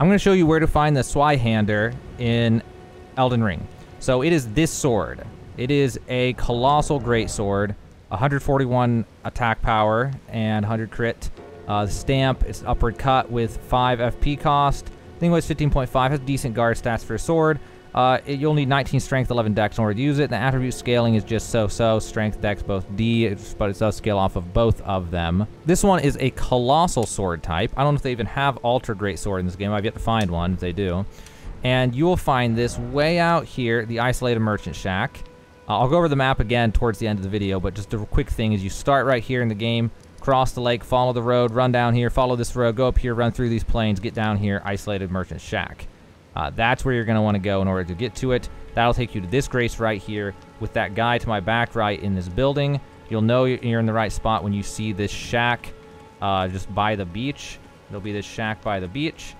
I'm going to show you where to find the Zweihander in Elden Ring. So it is this sword. It is a colossal greatsword, 141 attack power and 100 crit. The stamp is upward cut with 5 FP cost. I think it was 15.5, has decent guard stats for a sword. You'll need 19 strength, 11 dex in order to use it. The attribute scaling is just so-so. Strength, dex, both D, but it does scale off of both of them. This one is a colossal sword type. I don't know if they even have Ultra Great Sword in this game. I've yet to find one if they do. And you will find this way out here, the Isolated Merchant Shack. I'll go over the map again towards the end of the video, but just a quick thing is you start right here in the game, cross the lake, follow the road, run down here, follow this road, go up here, run through these plains, get down here, Isolated Merchant Shack. That's where you're going to want to go in order to get to it. That'll take you to this grace right here with that guy to my back right in this building. You'll know you're in the right spot when you see this shack just by the beach. There'll be this shack by the beach,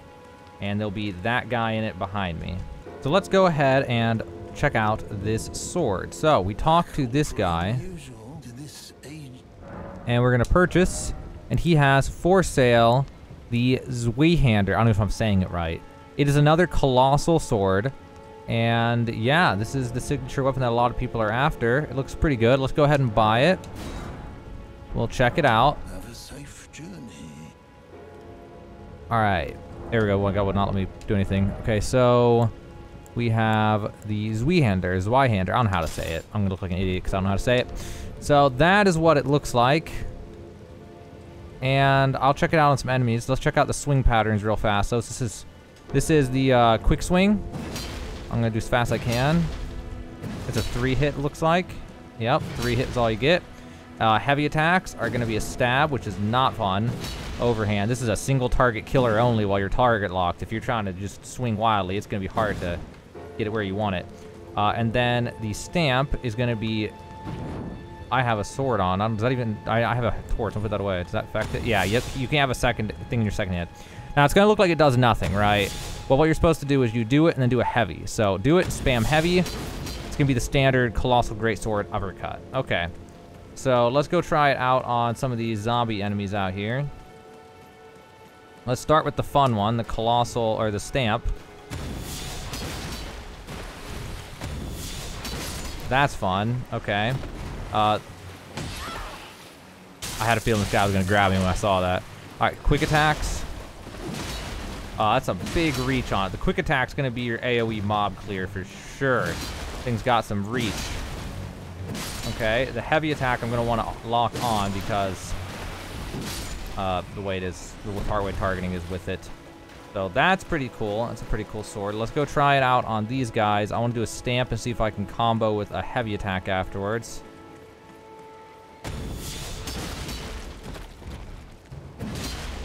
and there'll be that guy in it behind me. So let's go ahead and check out this sword. So we talk to this guy, and we're going to purchase, and he has for sale the Zweihander. I don't know if I'm saying it right. It is another colossal sword, and yeah, this is the signature weapon that a lot of people are after. It looks pretty good. Let's go ahead and buy it. We'll check it out. Have a safe journey. All right, there we go. Well, God would not let me do anything. Okay, so we have the Zweihander. I don't know how to say it. I'm gonna look like an idiot because I don't know how to say it. So that is what it looks like. And I'll check it out on some enemies. Let's check out the swing patterns real fast. So this is the quick swing. I'm gonna do as fast as I can. It's a 3-hit, looks like. Yep, 3 hits is all you get. Heavy attacks are gonna be a stab, which is not fun. Overhand, this is a single target killer only while you're target locked. If you're trying to just swing wildly, it's gonna be hard to get it where you want it. And then the stamp is gonna be, I have a sword on. Does that even, I have a torch, I'll put that away. Does that affect it? Yeah, you can have a second thing in your second hit. Now, it's gonna look like it does nothing, right? But what you're supposed to do is you do it and then do a heavy. So do it, spam heavy. It's gonna be the standard Colossal Greatsword uppercut. Okay, so let's go try it out on some of these zombie enemies out here. Let's start with the fun one, the Colossal, or the stamp. That's fun, okay. I had a feeling this guy was gonna grab me when I saw that. All right, quick attacks. That's a big reach on it. The quick attack's gonna be your AoE mob clear for sure. Thing's got some reach. Okay, the heavy attack I'm gonna wanna lock on because the way it is, the far away targeting is with it. So that's pretty cool. That's a pretty cool sword. Let's go try it out on these guys. I wanna do a stamp and see if I can combo with a heavy attack afterwards.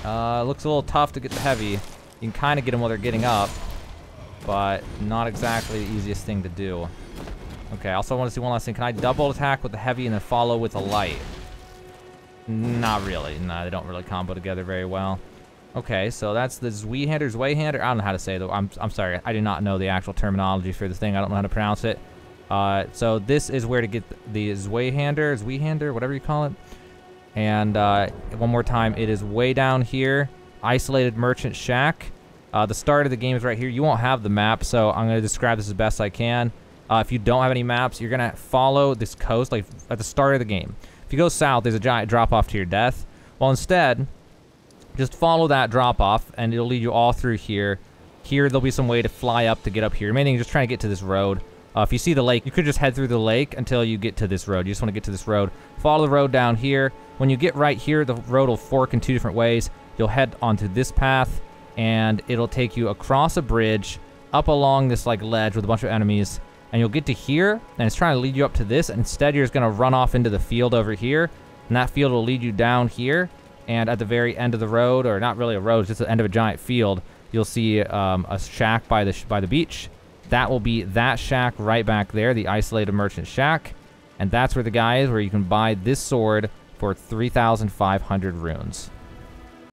Looks a little tough to get the heavy. You can kind of get them while they're getting up, but not exactly the easiest thing to do. Okay, also want to see one last thing. Can I double attack with the heavy and then follow with a light? Not really. No, they don't really combo together very well. Okay, so that's the Zweihander. I don't know how to say it, though. I'm sorry. I do not know the actual terminology for this thing. I don't know how to pronounce it. So this is where to get the Zweihander, whatever you call it. And one more time, it is way down here. Isolated Merchant Shack. The start of the game is right here. You won't have the map, so I'm gonna describe this as best I can. If you don't have any maps, you're gonna follow this coast, like at the start of the game. If you go south, there's a giant drop-off to your death. Well, instead, just follow that drop-off, and it'll lead you all through here. Here, there'll be some way to fly up to get up here. Your main thing is just trying to get to this road. If you see the lake, you could just head through the lake until you get to this road. You just wanna get to this road. Follow the road down here. When you get right here, the road will fork in two different ways. You'll head onto this path, and it'll take you across a bridge, up along this like ledge with a bunch of enemies, and you'll get to here, and it's trying to lead you up to this, and instead you're just gonna run off into the field over here, and that field will lead you down here, and at the very end of the road, or not really a road, it's just the end of a giant field, you'll see a shack by the beach. That will be that shack right back there, the Isolated Merchant Shack, and that's where the guy is, where you can buy this sword for 3,500 runes.